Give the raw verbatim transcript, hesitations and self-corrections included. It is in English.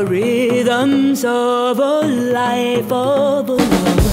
Rhythms of a life of a love.